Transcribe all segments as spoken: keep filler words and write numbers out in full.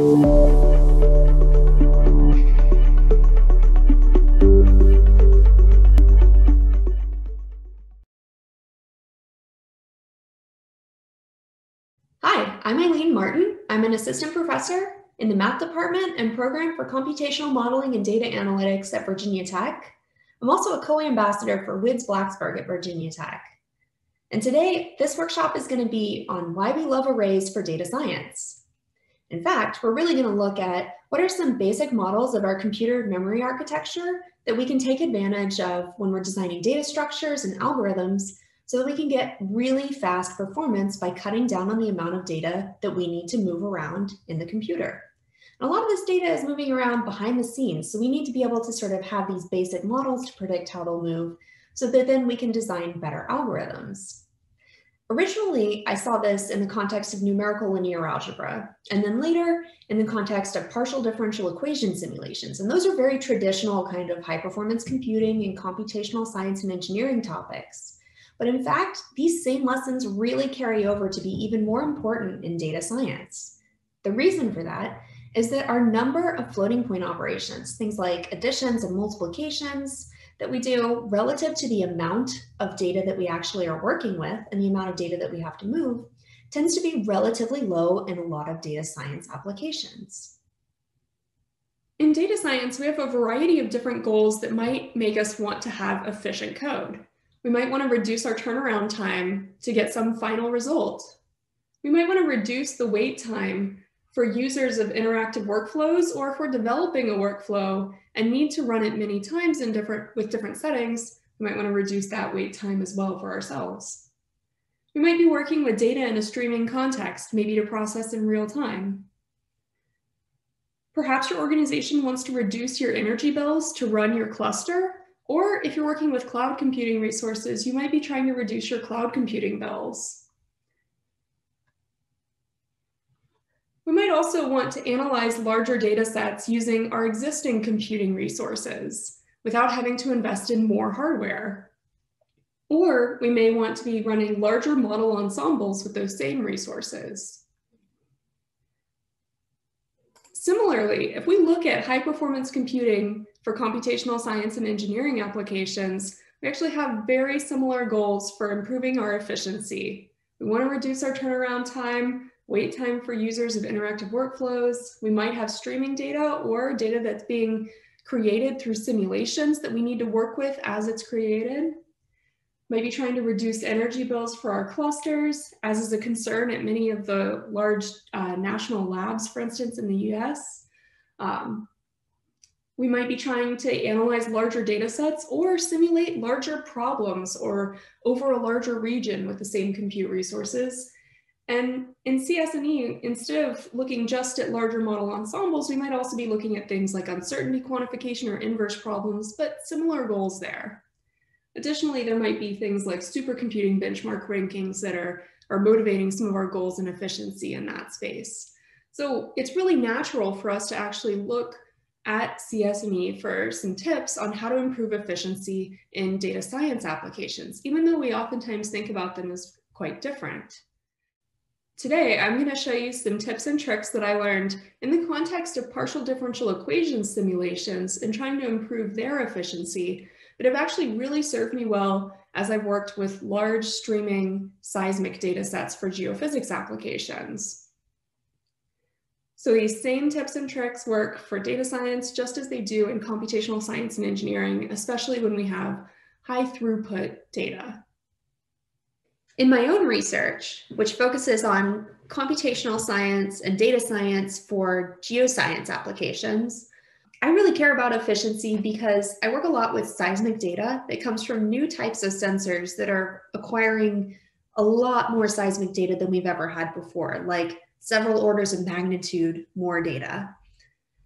Hi, I'm Eileen Martin. I'm an assistant professor in the math department and program for computational modeling and data analytics at Virginia Tech. I'm also a co-ambassador for WIDS Blacksburg at Virginia Tech. And today, this workshop is going to be on why we love arrays for data science. In fact, we're really going to look at what are some basic models of our computer memory architecture that we can take advantage of when we're designing data structures and algorithms so that we can get really fast performance by cutting down on the amount of data that we need to move around in the computer. A lot of this data is moving around behind the scenes, so we need to be able to sort of have these basic models to predict how they'll move so that then we can design better algorithms. Originally, I saw this in the context of numerical linear algebra, and then later in the context of partial differential equation simulations. And those are very traditional kind of high performance computing and computational science and engineering topics. But in fact, these same lessons really carry over to be even more important in data science. The reason for that is that our number of floating point operations, things like additions and multiplications that we do relative to the amount of data that we actually are working with and the amount of data that we have to move, tends to be relatively low in a lot of data science applications. In data science, we have a variety of different goals that might make us want to have efficient code. We might want to reduce our turnaround time to get some final result. We might want to reduce the wait time for users of interactive workflows, or if we're developing a workflow and need to run it many times in different, with different settings, we might want to reduce that wait time as well for ourselves. We might be working with data in a streaming context, maybe to process in real time. Perhaps your organization wants to reduce your energy bills to run your cluster, or if you're working with cloud computing resources, you might be trying to reduce your cloud computing bills. We might also want to analyze larger data sets using our existing computing resources without having to invest in more hardware. Or we may want to be running larger model ensembles with those same resources. Similarly, if we look at high performance computing for computational science and engineering applications, we actually have very similar goals for improving our efficiency. We want to reduce our turnaround time, wait time for users of interactive workflows. We might have streaming data or data that's being created through simulations that we need to work with as it's created. Might be trying to reduce energy bills for our clusters, as is a concern at many of the large uh, national labs, for instance, in the U S. Um, we might be trying to analyze larger data sets or simulate larger problems or over a larger region with the same compute resources. And in C S and E, instead of looking just at larger model ensembles, we might also be looking at things like uncertainty quantification or inverse problems, but similar goals there. Additionally, there might be things like supercomputing benchmark rankings that are, are motivating some of our goals and efficiency in that space. So it's really natural for us to actually look at C S and E for some tips on how to improve efficiency in data science applications, even though we oftentimes think about them as quite different. Today, I'm going to show you some tips and tricks that I learned in the context of partial differential equation simulations and trying to improve their efficiency that have actually really served me well as I've worked with large streaming seismic data sets for geophysics applications. So these same tips and tricks work for data science just as they do in computational science and engineering, especially when we have high throughput data. In my own research, which focuses on computational science and data science for geoscience applications, I really care about efficiency because I work a lot with seismic data that comes from new types of sensors that are acquiring a lot more seismic data than we've ever had before, like several orders of magnitude more data.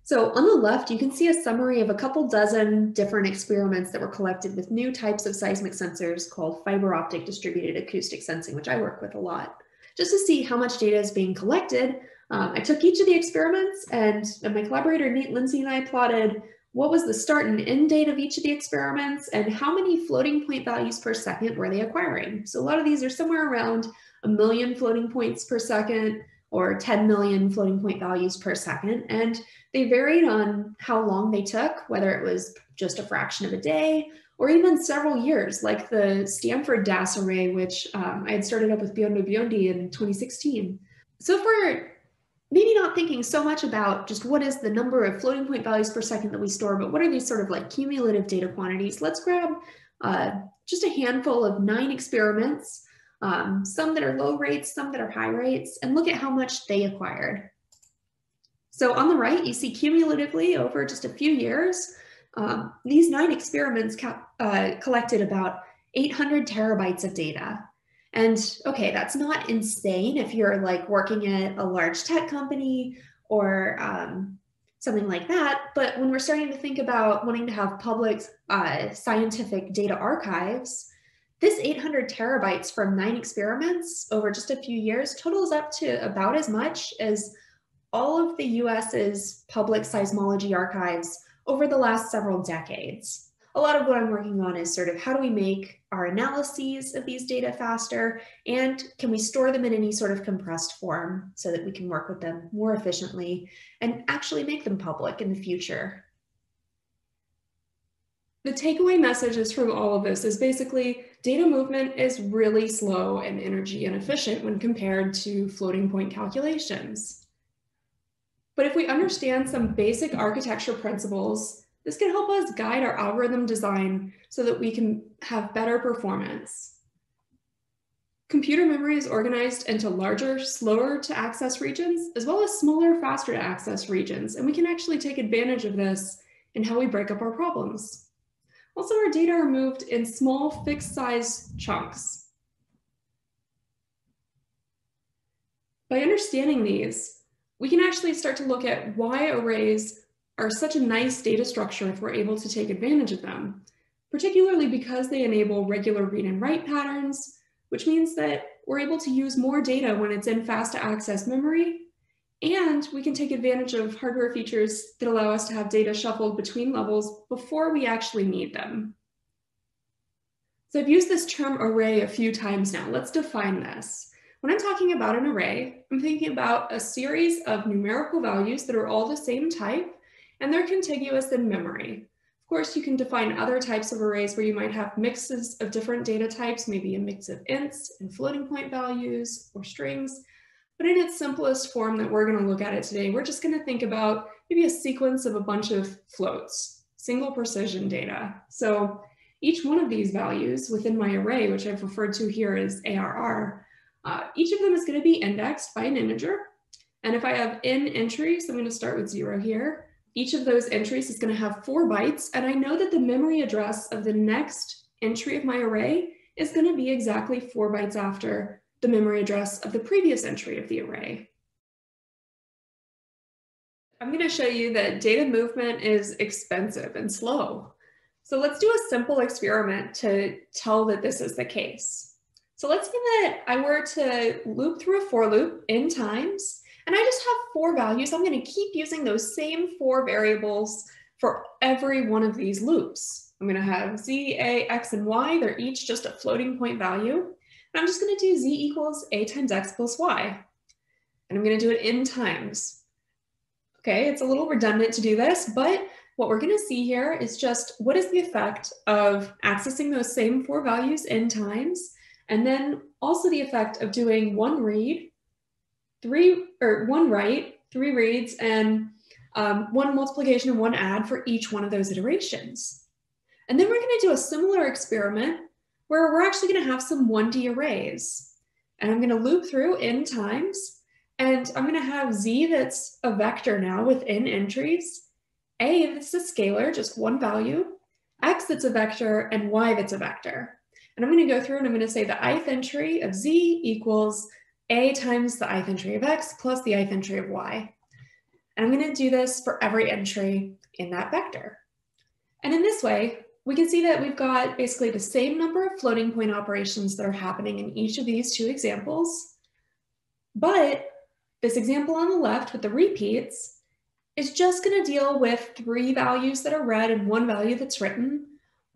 So on the left, you can see a summary of a couple dozen different experiments that were collected with new types of seismic sensors called fiber optic distributed acoustic sensing, which I work with a lot. Just to see how much data is being collected, um, I took each of the experiments and, and my collaborator Nate Lindsey and I plotted what was the start and end date of each of the experiments and how many floating point values per second were they acquiring. So a lot of these are somewhere around a million floating points per second, or ten million floating point values per second. And they varied on how long they took, whether it was just a fraction of a day or even several years, like the Stanford D A S array, which um, I had started up with Biondo Biondi in twenty sixteen. So if we're maybe not thinking so much about just what is the number of floating point values per second that we store, but what are these sort of like cumulative data quantities, let's grab uh, just a handful of nine experiments, um, some that are low rates, some that are high rates, and look at how much they acquired. So on the right, you see cumulatively over just a few years, Um, these nine experiments uh, collected about eight hundred terabytes of data. And okay, that's not insane if you're like working at a large tech company or um, something like that. But when we're starting to think about wanting to have public uh, scientific data archives, this eight hundred terabytes from nine experiments over just a few years totals up to about as much as all of the U S's public seismology archives over the last several decades. A lot of what I'm working on is sort of how do we make our analyses of these data faster, and can we store them in any sort of compressed form so that we can work with them more efficiently and actually make them public in the future. The takeaway messages from all of this is basically data movement is really slow and energy inefficient when compared to floating point calculations. But if we understand some basic architecture principles, this can help us guide our algorithm design so that we can have better performance. Computer memory is organized into larger, slower to access regions, as well as smaller, faster to access regions. And we can actually take advantage of this in how we break up our problems. Also, our data are moved in small, fixed size chunks. By understanding these, we can actually start to look at why arrays are such a nice data structure if we're able to take advantage of them, particularly because they enable regular read and write patterns, which means that we're able to use more data when it's in fast to access memory, and we can take advantage of hardware features that allow us to have data shuffled between levels before we actually need them. So I've used this term array a few times now. Let's define this. When I'm talking about an array, I'm thinking about a series of numerical values that are all the same type, and they're contiguous in memory. Of course, you can define other types of arrays where you might have mixes of different data types, maybe a mix of ints and floating point values or strings. But in its simplest form that we're going to look at it today, we're just going to think about maybe a sequence of a bunch of floats, single precision data. So each one of these values within my array, which I've referred to here as A R R, Uh, each of them is going to be indexed by an integer. And if I have n entries, I'm going to start with zero here. Each of those entries is going to have four bytes. And I know that the memory address of the next entry of my array is going to be exactly four bytes after the memory address of the previous entry of the array. I'm going to show you that data movement is expensive and slow. So let's do a simple experiment to tell that this is the case. So let's say that I were to loop through a for loop n times, and I just have four values. I'm going to keep using those same four variables for every one of these loops. I'm going to have z, a, x, and y. They're each just a floating point value. And I'm just going to do z equals a times x plus y. And I'm going to do it n times. Okay, it's a little redundant to do this, but what we're going to see here is just what is the effect of accessing those same four values n times, and then also the effect of doing one read, three, or one write, three reads, and um, one multiplication and one add for each one of those iterations. And then we're going to do a similar experiment where we're actually going to have some one D arrays. And I'm going to loop through n times, and I'm going to have z that's a vector now with n entries, a that's a scalar, just one value, x that's a vector, and y that's a vector. And I'm going to go through and I'm going to say the ith entry of z equals a times the ith entry of x plus the ith entry of y. And I'm going to do this for every entry in that vector. And in this way, we can see that we've got basically the same number of floating point operations that are happening in each of these two examples. But this example on the left with the repeats is just going to deal with three values that are read and one value that's written.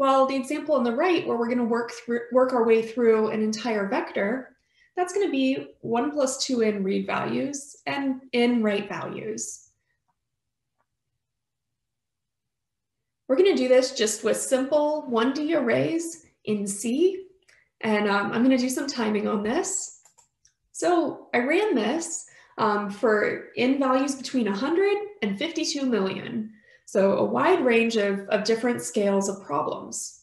Well, the example on the right, where we're going to work through, work our way through an entire vector, that's going to be one plus two in read values and in write values. We're going to do this just with simple one D arrays in C, and um, I'm going to do some timing on this. So I ran this um, for in values between one hundred and fifty-two million. So a wide range of, of different scales of problems.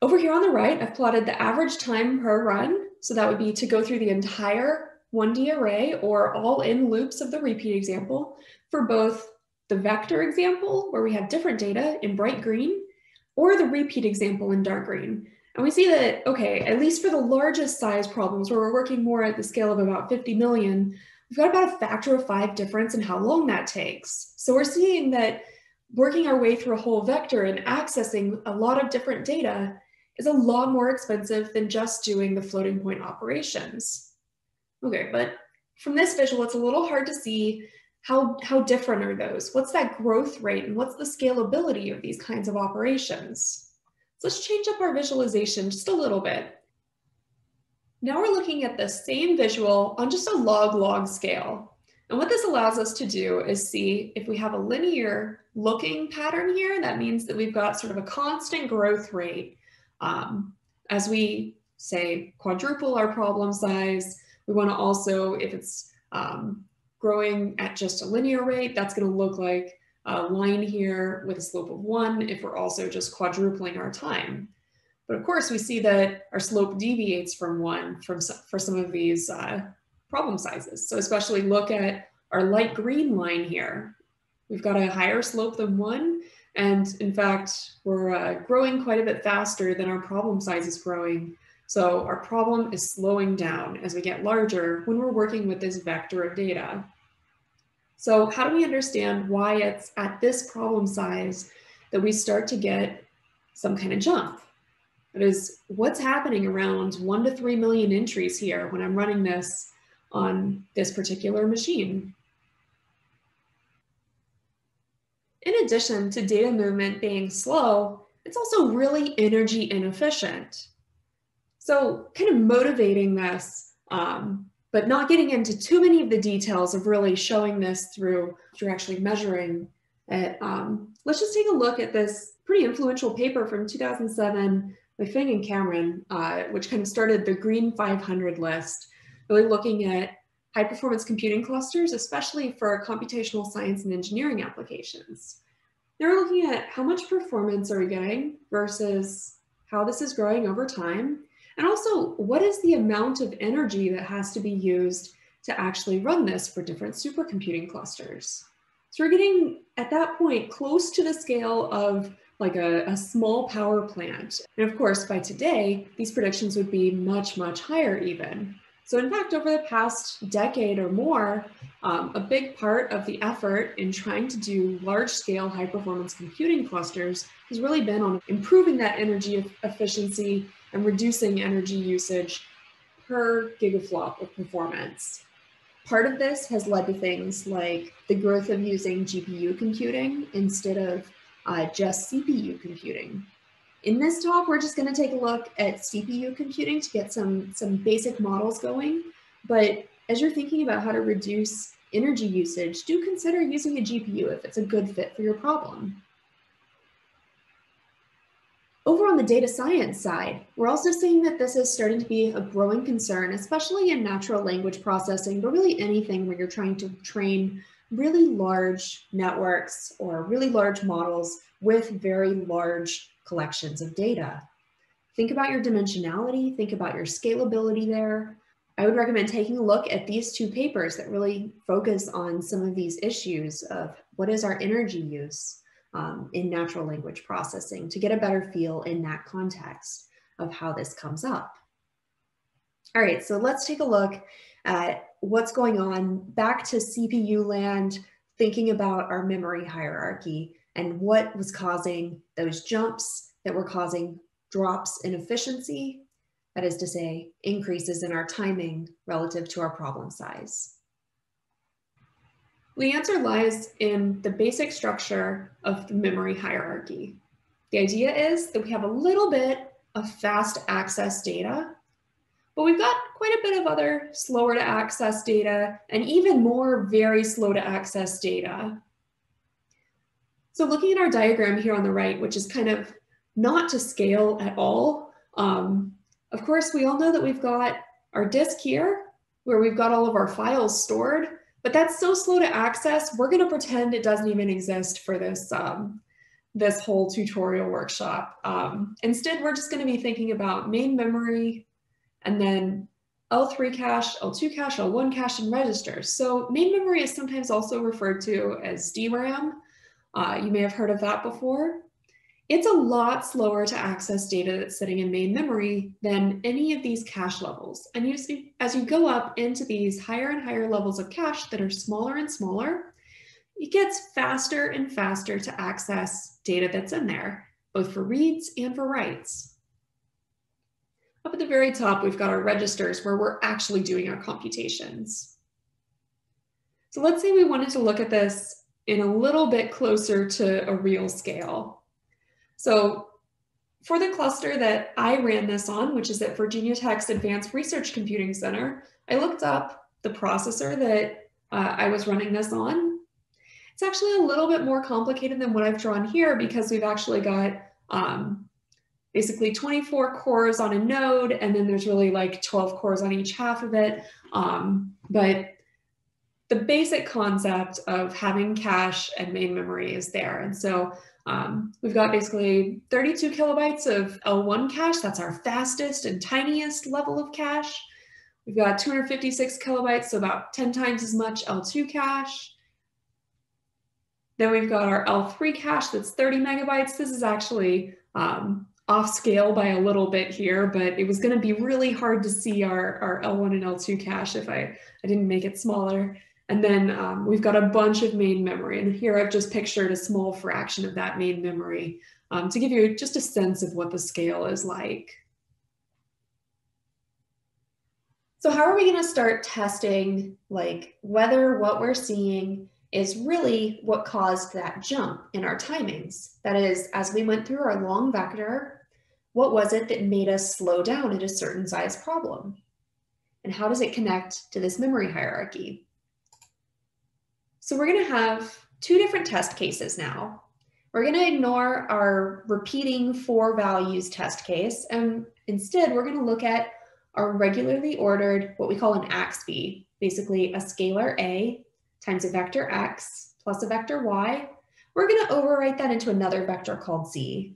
Over here on the right, I've plotted the average time per run. So that would be to go through the entire one D array or all in loops of the repeat example for both the vector example, where we have different data in bright green, or the repeat example in dark green. And we see that, okay, at least for the largest size problems where we're working more at the scale of about fifty million, we've got about a factor of five difference in how long that takes. So we're seeing that working our way through a whole vector and accessing a lot of different data is a lot more expensive than just doing the floating point operations. Okay, but from this visual, it's a little hard to see how, how different are those? What's that growth rate and what's the scalability of these kinds of operations? So let's change up our visualization just a little bit. Now we're looking at the same visual on just a log-log scale. And what this allows us to do is see if we have a linear looking pattern here. That means that we've got sort of a constant growth rate. Um, as we say, quadruple our problem size, we want to also, if it's um, growing at just a linear rate, that's going to look like a line here with a slope of one if we're also just quadrupling our time. But of course, we see that our slope deviates from one from, for some of these uh, problem sizes. So especially look at our light green line here. We've got a higher slope than one. And in fact, we're uh, growing quite a bit faster than our problem size is growing. So our problem is slowing down as we get larger when we're working with this vector of data. So how do we understand why it's at this problem size that we start to get some kind of jump? That is, what's happening around one to three million entries here when I'm running this on this particular machine. In addition to data movement being slow, it's also really energy inefficient. So kind of motivating this, um, but not getting into too many of the details of really showing this through, through actually measuring it. Um, let's just take a look at this pretty influential paper from two thousand seven by Feng and Cameron, uh, which kind of started the Green five hundred list, really looking at high performance computing clusters, especially for computational science and engineering applications. They're looking at how much performance are we getting versus how this is growing over time. And also, what is the amount of energy that has to be used to actually run this for different supercomputing clusters? So we're getting, at that point, close to the scale of like a, a small power plant. And of course, by today, these predictions would be much, much higher even. So in fact, over the past decade or more, um, a big part of the effort in trying to do large-scale high-performance computing clusters has really been on improving that energy efficiency and reducing energy usage per gigaflop of performance. Part of this has led to things like the growth of using G P U computing instead of uh, just C P U computing. In this talk, we're just going to take a look at C P U computing to get some, some basic models going. But as you're thinking about how to reduce energy usage, do consider using a G P U if it's a good fit for your problem. Over on the data science side, we're also seeing that this is starting to be a growing concern, especially in natural language processing, but really anything where you're trying to train really large networks or really large models with very large collections of data. Think about your dimensionality, think about your scalability there. I would recommend taking a look at these two papers that really focus on some of these issues of what is our energy use um, in natural language processing to get a better feel in that context of how this comes up. All right, so let's take a look at what's going on back to C P U land, thinking about our memory hierarchy and what was causing those jumps that were causing drops in efficiency, that is to say, increases in our timing relative to our problem size. The answer lies in the basic structure of the memory hierarchy. The idea is that we have a little bit of fast access data. But we've got quite a bit of other slower to access data and even more very slow to access data. So looking at our diagram here on the right, which is kind of not to scale at all. Um, of course, we all know that we've got our disk here where we've got all of our files stored, but that's so slow to access, we're gonna pretend it doesn't even exist for this, um, this whole tutorial workshop. Um, instead, we're just gonna be thinking about main memory and then L three cache, L two cache, L one cache, and registers. So main memory is sometimes also referred to as D RAM. Uh, you may have heard of that before. It's a lot slower to access data that's sitting in main memory than any of these cache levels. And you see, as you go up into these higher and higher levels of cache that are smaller and smaller, it gets faster and faster to access data that's in there, both for reads and for writes. Up at the very top, we've got our registers where we're actually doing our computations. So let's say we wanted to look at this in a little bit closer to a real scale. So for the cluster that I ran this on, which is at Virginia Tech's Advanced Research Computing Center, I looked up the processor that uh, I was running this on. It's actually a little bit more complicated than what I've drawn here because we've actually got um, basically twenty-four cores on a node, and then there's really like twelve cores on each half of it. Um, but the basic concept of having cache and main memory is there. And so Um, we've got basically thirty-two kilobytes of L one cache. That's our fastest and tiniest level of cache. We've got two hundred fifty-six kilobytes, so about ten times as much L two cache. Then we've got our L three cache that's thirty megabytes. This is actually um, off scale by a little bit here, but it was going to be really hard to see our, our L one and L two cache if I, I didn't make it smaller. And then um, we've got a bunch of main memory. And here I've just pictured a small fraction of that main memory um, to give you just a sense of what the scale is like. So how are we gonna start testing like whether what we're seeing is really what caused that jump in our timings? That is, as we went through our long vector, what was it that made us slow down at a certain size problem? And how does it connect to this memory hierarchy? So we're going to have two different test cases now. We're going to ignore our repeating four values test case, and instead we're going to look at our regularly ordered, what we call an A X V, basically a scalar A times a vector X plus a vector Y. We're going to overwrite that into another vector called Z.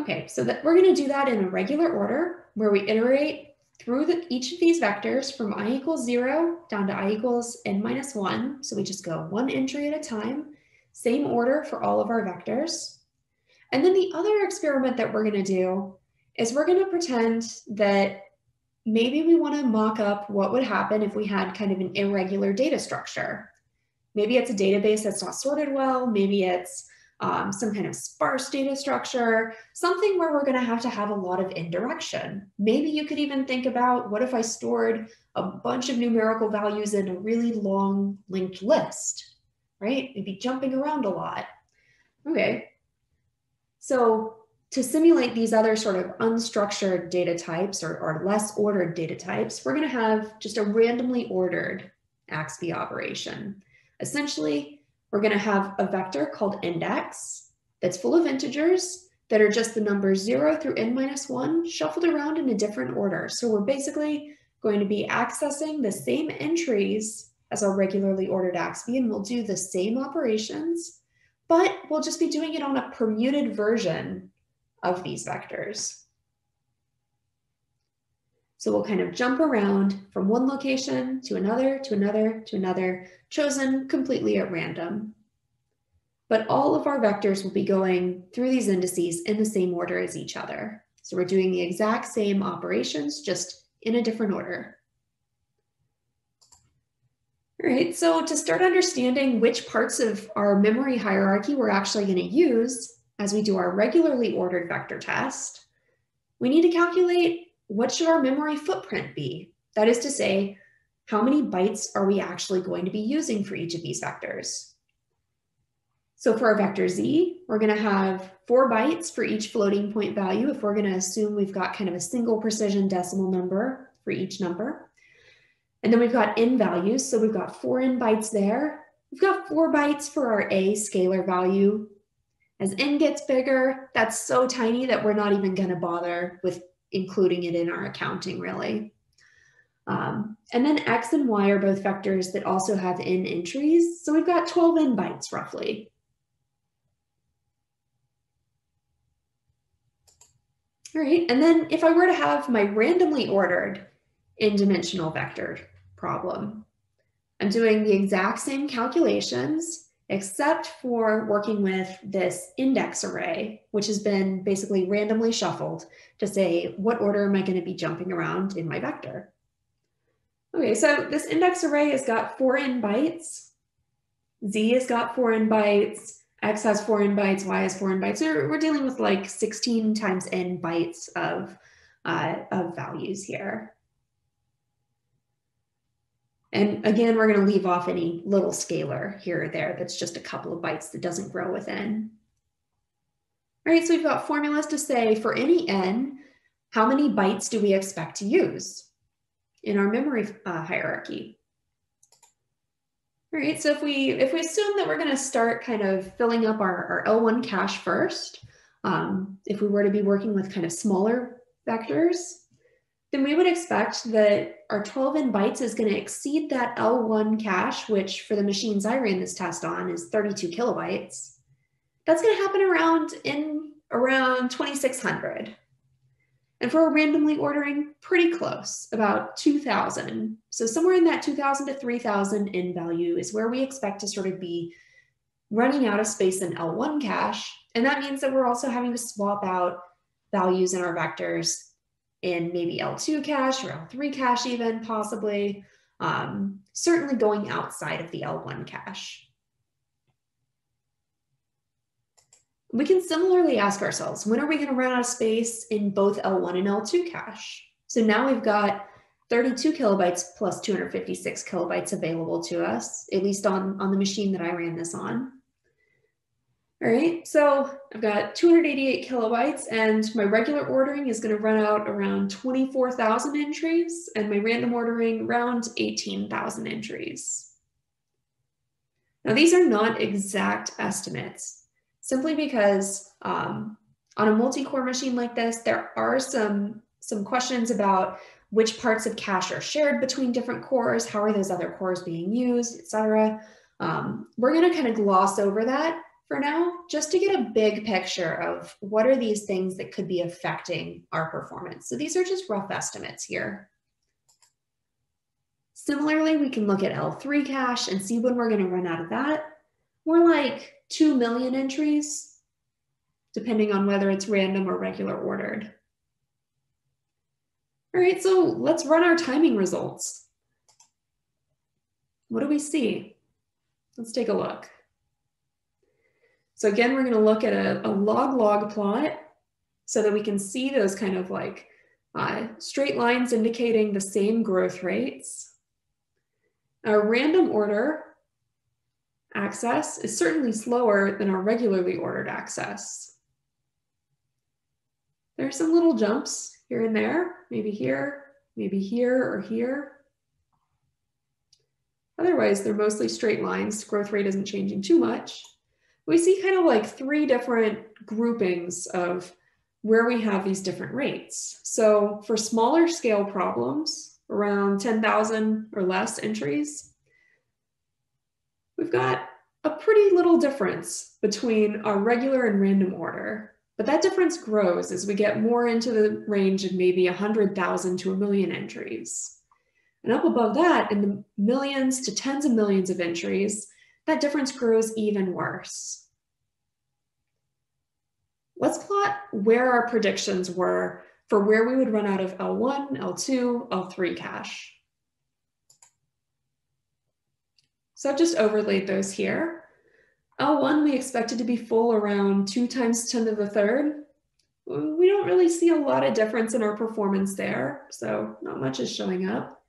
Okay, so that we're going to do that in a regular order where we iterate through the, each of these vectors from I equals zero down to I equals n minus one. So we just go one entry at a time, same order for all of our vectors. And then the other experiment that we're gonna do is we're gonna pretend that maybe we wanna mock up what would happen if we had kind of an irregular data structure. Maybe it's a database that's not sorted well, maybe it's um, some kind of sparse data structure, something where we're going to have to have a lot of indirection. Maybe you could even think about, what if I stored a bunch of numerical values in a really long linked list, right? Maybe jumping around a lot. Okay. So to simulate these other sort of unstructured data types or, or less ordered data types, we're going to have just a randomly ordered A X V operation. Essentially, we're going to have a vector called index that's full of integers that are just the numbers zero through n minus one shuffled around in a different order. So we're basically going to be accessing the same entries as our regularly ordered A X V, and we'll do the same operations, but we'll just be doing it on a permuted version of these vectors. So we'll kind of jump around from one location to another, to another, to another, chosen completely at random. But all of our vectors will be going through these indices in the same order as each other. So we're doing the exact same operations, just in a different order. All right, so to start understanding which parts of our memory hierarchy we're actually going to use as we do our regularly ordered vector test, we need to calculate what should our memory footprint be? That is to say, how many bytes are we actually going to be using for each of these vectors? So for our vector Z, we're going to have four bytes for each floating point value if we're going to assume we've got kind of a single precision decimal number for each number. And then we've got n values, so we've got four n bytes there. We've got four bytes for our A scalar value. As n gets bigger, that's so tiny that we're not even going to bother with including it in our accounting, really. Um, and then x and y are both vectors that also have n entries, so we've got twelve n bytes roughly. All right, and then if I were to have my randomly ordered n-dimensional vector problem, I'm doing the exact same calculations, except for working with this index array, which has been basically randomly shuffled to say, what order am I going to be jumping around in my vector? Okay, so this index array has got four n bytes, z has got four n bytes, x has four n bytes, y has four n bytes. So we're dealing with like sixteen times n bytes of, uh, of values here. And again, we're going to leave off any little scalar here or there that's just a couple of bytes that doesn't grow with n. All right, so we've got formulas to say for any n, how many bytes do we expect to use in our memory uh, hierarchy. All right, so if we, if we assume that we're gonna start kind of filling up our, our L one cache first, um, if we were to be working with kind of smaller vectors, then we would expect that our twelve n bytes is gonna exceed that L one cache, which for the machines I ran this test on is thirty-two kilobytes. That's gonna happen around in around twenty-six hundred. And for randomly ordering, pretty close, about two thousand. So somewhere in that two thousand to three thousand n value is where we expect to sort of be running out of space in L one cache. And that means that we're also having to swap out values in our vectors in maybe L two cache or L three cache even, possibly. Um, certainly going outside of the L one cache. We can similarly ask ourselves, when are we going to run out of space in both L one and L two cache? So now we've got thirty-two kilobytes plus two hundred fifty-six kilobytes available to us, at least on, on the machine that I ran this on. All right, so I've got two hundred eighty-eight kilobytes and my regular ordering is going to run out around twenty-four thousand entries and my random ordering around eighteen thousand entries. Now these are not exact estimates, simply because um, on a multi-core machine like this, there are some, some questions about which parts of cache are shared between different cores, how are those other cores being used, et cetera. Um, we're gonna kind of gloss over that for now, just to get a big picture of what are these things that could be affecting our performance. So these are just rough estimates here. Similarly, we can look at L three cache and see when we're gonna run out of that. More like two million entries, depending on whether it's random or regular ordered. All right, so let's run our timing results. What do we see? Let's take a look. So again, we're gonna look at a, a log-log plot so that we can see those kind of like uh, straight lines indicating the same growth rates. Our random order access is certainly slower than our regularly ordered access. There are some little jumps here and there, maybe here, maybe here or here. Otherwise, they're mostly straight lines. Growth rate isn't changing too much. We see kind of like three different groupings of where we have these different rates. So for smaller scale problems, around ten thousand or less entries, we've got a pretty little difference between our regular and random order, but that difference grows as we get more into the range of maybe one hundred thousand to a million entries. And up above that, in the millions to tens of millions of entries, that difference grows even worse. Let's plot where our predictions were for where we would run out of L one, L two, L three cache. So I've just overlaid those here. L one, we expected to be full around two times ten to the third. We don't really see a lot of difference in our performance there, so not much is showing up.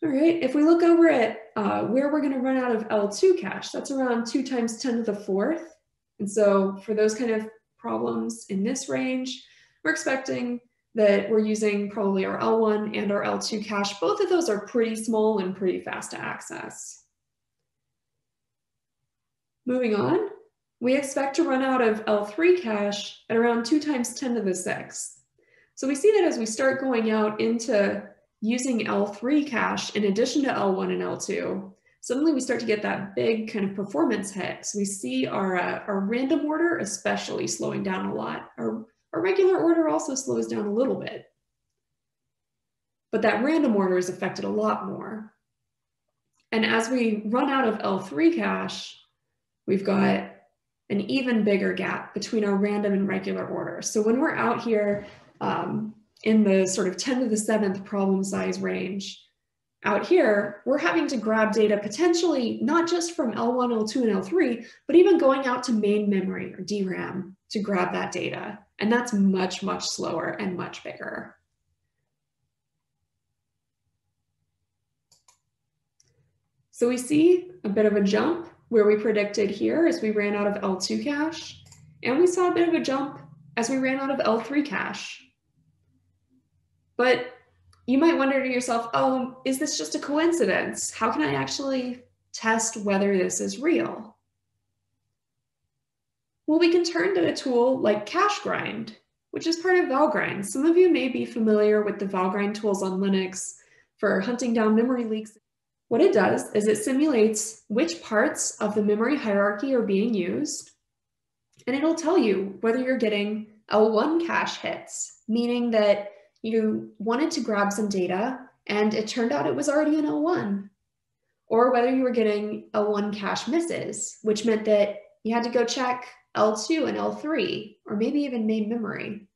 All right, if we look over at uh, where we're gonna run out of L two cache, that's around two times ten to the fourth. And so for those kind of problems in this range, we're expecting that we're using probably our L one and our L two cache. Both of those are pretty small and pretty fast to access. Moving on, we expect to run out of L three cache at around two times ten to the sixth. So we see that as we start going out into using L three cache in addition to L one and L two, suddenly we start to get that big kind of performance hit. So we see our, uh, our random order especially slowing down a lot. Our, our regular order also slows down a little bit. But that random order is affected a lot more. And as we run out of L three cache, we've got an even bigger gap between our random and regular order. So when we're out here um, in the sort of ten to the seventh problem size range, out here, we're having to grab data potentially not just from L one, L two, and L three, but even going out to main memory or D RAM to grab that data. And that's much, much slower and much bigger. So we see a bit of a jump where we predicted here as we ran out of L two cache, and we saw a bit of a jump as we ran out of L three cache. But you might wonder to yourself, oh, is this just a coincidence? How can I actually test whether this is real? Well, we can turn to a tool like CacheGrind, which is part of Valgrind. Some of you may be familiar with the Valgrind tools on Linux for hunting down memory leaks. What it does is it simulates which parts of the memory hierarchy are being used, and it'll tell you whether you're getting L one cache hits, meaning that you wanted to grab some data and it turned out it was already in L one, or whether you were getting L one cache misses, which meant that you had to go check L two and L three, or maybe even main memory.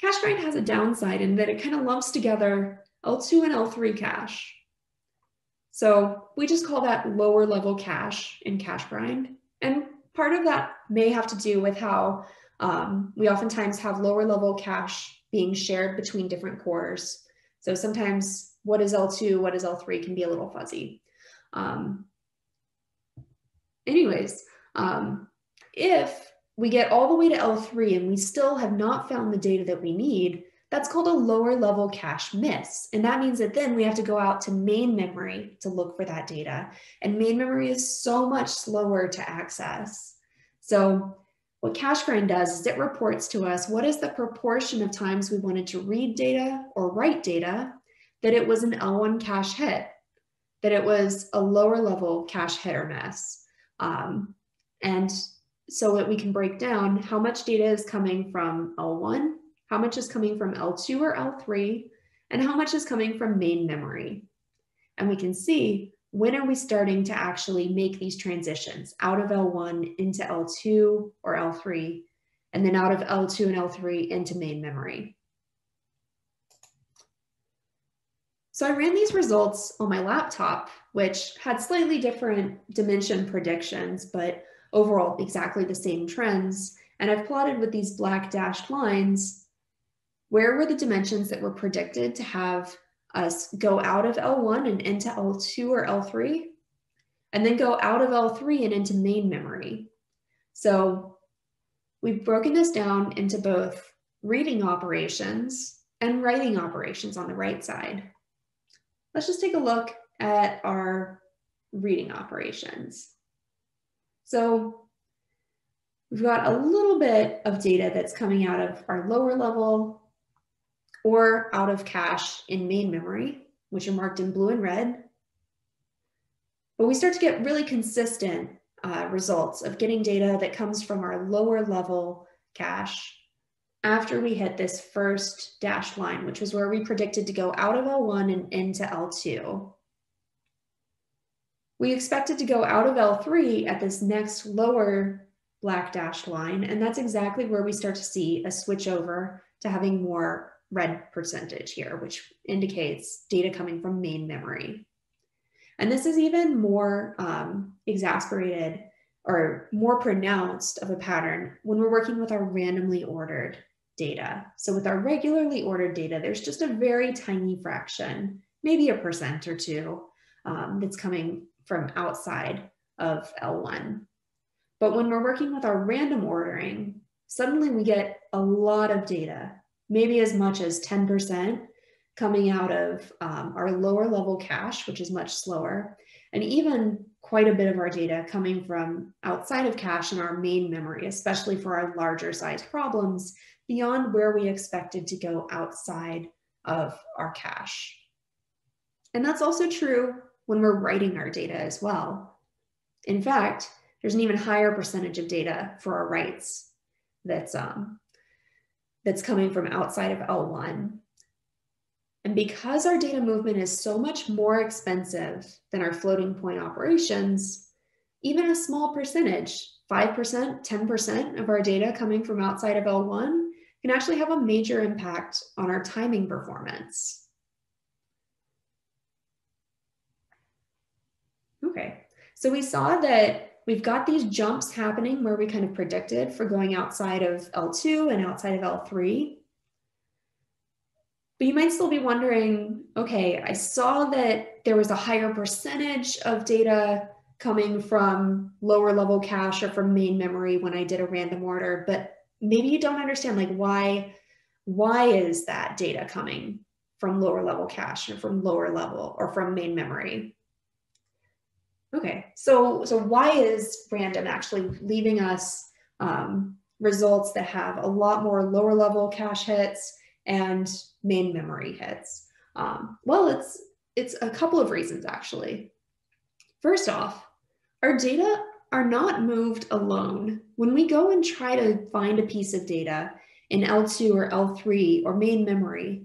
CacheGrind has a downside in that it kind of lumps together L two and L three cache. So we just call that lower level cache in CacheGrind. And part of that may have to do with how um, we oftentimes have lower level cache being shared between different cores. So sometimes what is L two, what is L three can be a little fuzzy. Um, anyways, um, if we get all the way to L three and we still have not found the data that we need, that's called a lower level cache miss. And that means that then we have to go out to main memory to look for that data. And main memory is so much slower to access. So what CacheGrind does is it reports to us what is the proportion of times we wanted to read data or write data that it was an L one cache hit, that it was a lower level cache hit or miss. Um, and so that we can break down how much data is coming from L one, how much is coming from L two or L three, and how much is coming from main memory. And we can see when are we starting to actually make these transitions out of L one into L two or L three, and then out of L two and L three into main memory. So I ran these results on my laptop, which had slightly different dimension predictions, but overall exactly the same trends. And I've plotted with these black dashed lines where were the dimensions that were predicted to have us go out of L one and into L two or L three, and then go out of L three and into main memory. So we've broken this down into both reading operations and writing operations on the right side. Let's just take a look at our reading operations. So we've got a little bit of data that's coming out of our lower level or out of cache in main memory, which are marked in blue and red. But we start to get really consistent uh, results of getting data that comes from our lower level cache after we hit this first dashed line, which was where we predicted to go out of L one and into L two. We expected to go out of L three at this next lower black dashed line, and that's exactly where we start to see a switch over to having more red percentage here, which indicates data coming from main memory. And this is even more um, exacerbated or more pronounced of a pattern when we're working with our randomly ordered data. So with our regularly ordered data, there's just a very tiny fraction maybe a percent or two um, that's coming from outside of L one. But when we're working with our random ordering, suddenly we get a lot of data, maybe as much as ten percent coming out of um, our lower level cache, which is much slower, and even quite a bit of our data coming from outside of cache and our main memory, especially for our larger size problems beyond where we expected to go outside of our cache. And that's also true when we're writing our data as well. In fact, there's an even higher percentage of data for our writes that's, um, that's coming from outside of L one. And because our data movement is so much more expensive than our floating point operations, even a small percentage, five percent, ten percent of our data coming from outside of L one, can actually have a major impact on our timing performance. Okay, so we saw that we've got these jumps happening where we kind of predicted for going outside of L two and outside of L three. But you might still be wondering, okay, I saw that there was a higher percentage of data coming from lower level cache or from main memory when I did a random order, but maybe you don't understand, like, why, why is that data coming from lower level cache or from lower level or from main memory? Okay, so, so why is random actually leaving us um, results that have a lot more lower level cache hits and main memory hits? Um, well, it's, it's a couple of reasons, actually. First off, our data are not moved alone. When we go and try to find a piece of data in L two or L three or main memory,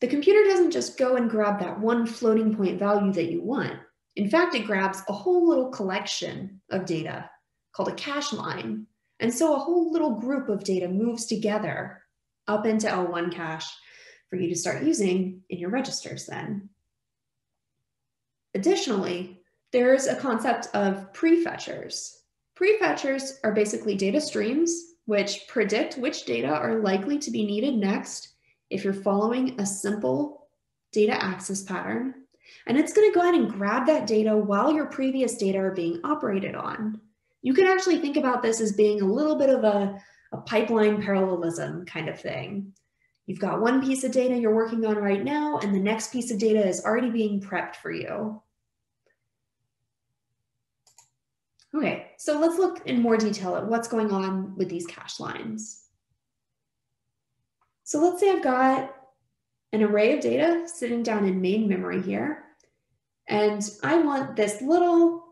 the computer doesn't just go and grab that one floating point value that you want. In fact, it grabs a whole little collection of data called a cache line. And so a whole little group of data moves together up into L one cache for you to start using in your registers then. Additionally, there's a concept of prefetchers. Prefetchers are basically data streams which predict which data are likely to be needed next if you're following a simple data access pattern. And it's going to go ahead and grab that data while your previous data are being operated on. You can actually think about this as being a little bit of a, a pipeline parallelism kind of thing. You've got one piece of data you're working on right now, and the next piece of data is already being prepped for you. Okay, so let's look in more detail at what's going on with these cache lines. So let's say I've got an array of data sitting down in main memory here, and I want this little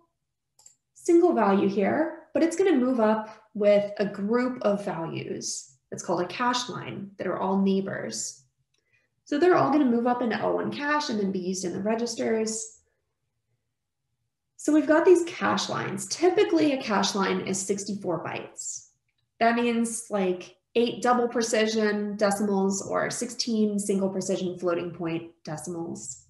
single value here, but it's going to move up with a group of values. That's called a cache line that are all neighbors. So they're all going to move up into L one cache and then be used in the registers. So we've got these cache lines. Typically a cache line is sixty-four bytes. That means like eight double precision decimals or sixteen single precision floating point decimals.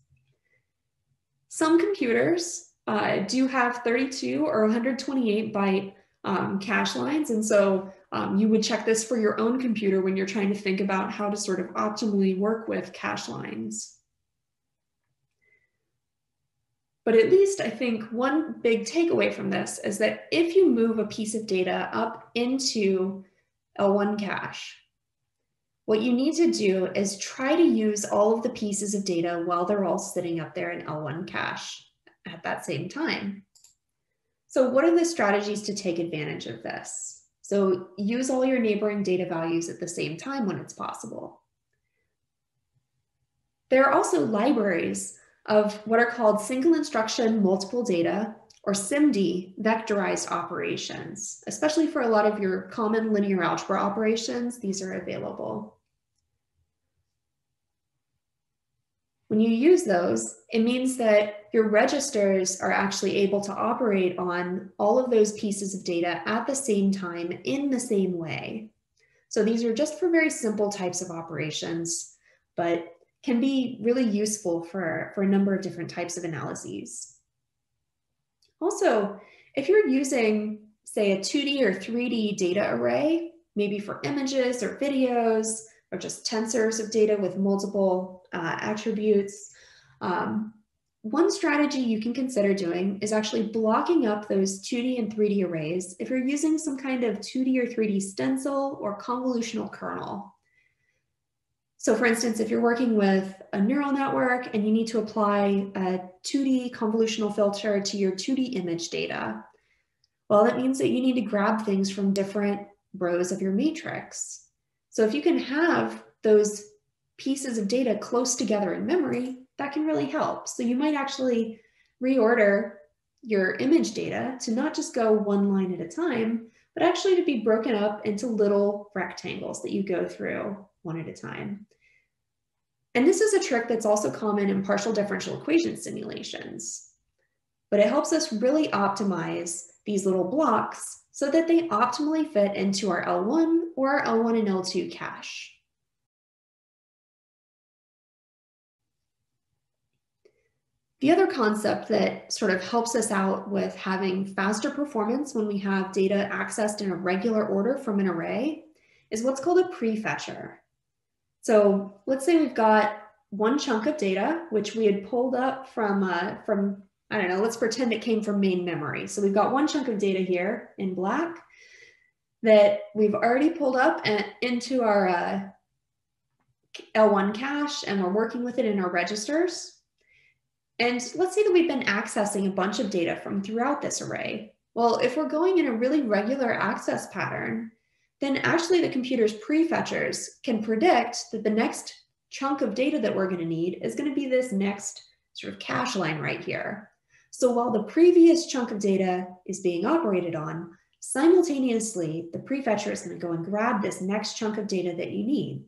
Some computers uh, do have thirty-two or one hundred twenty-eight byte um, cache lines. And so um, you would check this for your own computer when you're trying to think about how to sort of optimally work with cache lines. But at least I think one big takeaway from this is that if you move a piece of data up into L one cache, what you need to do is try to use all of the pieces of data while they're all sitting up there in L one cache at that same time. So what are the strategies to take advantage of this? So use all your neighboring data values at the same time when it's possible. There are also libraries of what are called single instruction multiple data, or S I M D, vectorized operations. Especially for a lot of your common linear algebra operations, these are available. When you use those, it means that your registers are actually able to operate on all of those pieces of data at the same time in the same way. So these are just for very simple types of operations, but can be really useful for, for a number of different types of analyses. Also, if you're using, say, a two D or three D data array, maybe for images or videos, or just tensors of data with multiple uh, attributes, Um, one strategy you can consider doing is actually blocking up those two D and three D arrays if you're using some kind of two D or three D stencil or convolutional kernel. So for instance, if you're working with a neural network and you need to apply a two D convolutional filter to your two D image data, well, that means that you need to grab things from different rows of your matrix. So if you can have those pieces of data close together in memory, that can really help. So you might actually reorder your image data to not just go one line at a time, but actually to be broken up into little rectangles that you go through one at a time. And this is a trick that's also common in partial differential equation simulations, but it helps us really optimize these little blocks so that they optimally fit into our L one or our L one and L two cache. The other concept that sort of helps us out with having faster performance when we have data accessed in a regular order from an array is what's called a prefetcher. So let's say we've got one chunk of data, which we had pulled up from, uh, from I don't know, let's pretend it came from main memory. So we've got one chunk of data here in black that we've already pulled up and into our uh, L one cache, and we're working with it in our registers. And let's say that we've been accessing a bunch of data from throughout this array. Well, if we're going in a really regular access pattern, then actually the computer's prefetchers can predict that the next chunk of data that we're gonna need is gonna be this next sort of cache line right here. So while the previous chunk of data is being operated on, simultaneously, the prefetcher is gonna go and grab this next chunk of data that you need.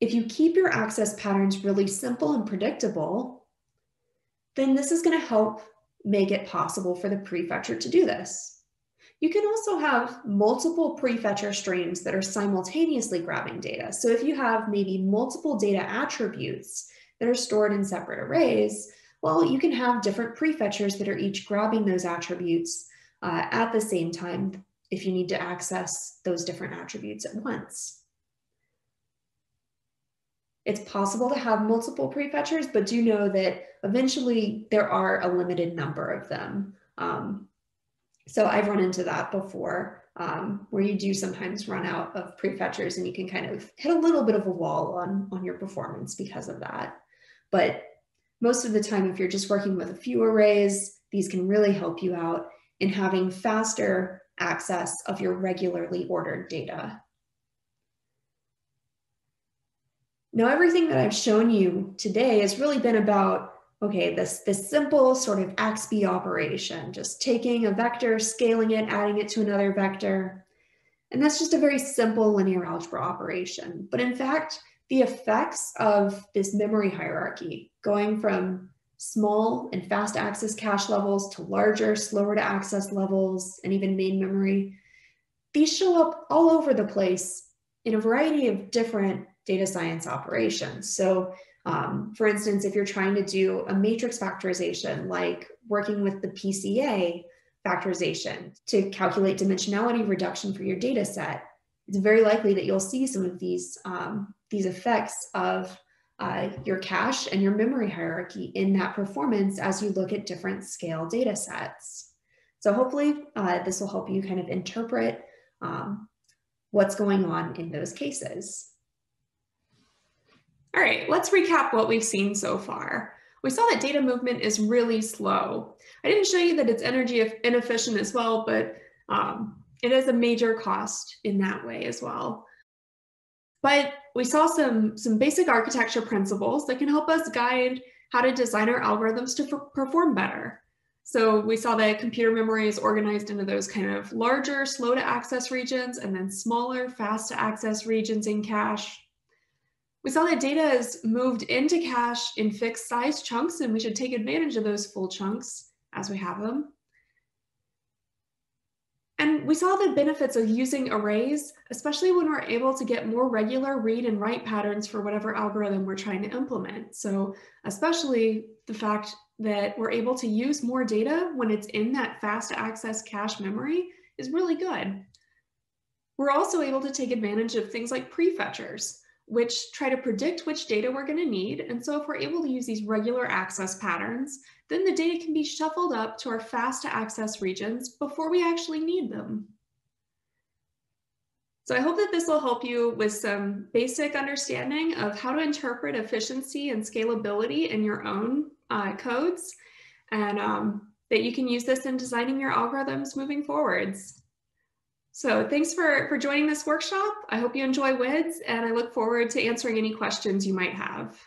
If you keep your access patterns really simple and predictable, then this is gonna help make it possible for the prefetcher to do this. You can also have multiple prefetcher streams that are simultaneously grabbing data. So if you have maybe multiple data attributes that are stored in separate arrays, well, you can have different prefetchers that are each grabbing those attributes uh, at the same time if you need to access those different attributes at once. It's possible to have multiple prefetchers, but do know that eventually there are a limited number of them. Um, So I've run into that before, um, where you do sometimes run out of prefetchers and you can kind of hit a little bit of a wall on, on your performance because of that. But most of the time, if you're just working with a few arrays, these can really help you out in having faster access of your regularly ordered data. Now, everything that I've shown you today has really been about okay, this, this simple sort of X B operation, just taking a vector, scaling it, adding it to another vector. And that's just a very simple linear algebra operation. But in fact, the effects of this memory hierarchy, going from small and fast access cache levels to larger, slower to access levels, and even main memory, these show up all over the place in a variety of different data science operations. So Um, for instance, if you're trying to do a matrix factorization, like working with the P C A factorization to calculate dimensionality reduction for your data set, it's very likely that you'll see some of these, um, these effects of uh, your cache and your memory hierarchy in that performance as you look at different scale data sets. So hopefully uh, this will help you kind of interpret um, what's going on in those cases. All right, let's recap what we've seen so far. We saw that data movement is really slow. I didn't show you that it's energy inefficient as well, but um, it is a major cost in that way as well. But we saw some, some basic architecture principles that can help us guide how to design our algorithms to perform better. So we saw that computer memory is organized into those kind of larger, slow to access regions, and then smaller, fast to access regions in cache. We saw that data is moved into cache in fixed size chunks, and we should take advantage of those full chunks as we have them. And we saw the benefits of using arrays, especially when we're able to get more regular read and write patterns for whatever algorithm we're trying to implement. So especially the fact that we're able to use more data when it's in that fast access cache memory is really good. We're also able to take advantage of things like prefetchers, which try to predict which data we're going to need. And so if we're able to use these regular access patterns, then the data can be shuffled up to our fast to access regions before we actually need them. So I hope that this will help you with some basic understanding of how to interpret efficiency and scalability in your own uh, codes, and um, that you can use this in designing your algorithms moving forwards. So thanks for, for joining this workshop. I hope you enjoy WIDS, and I look forward to answering any questions you might have.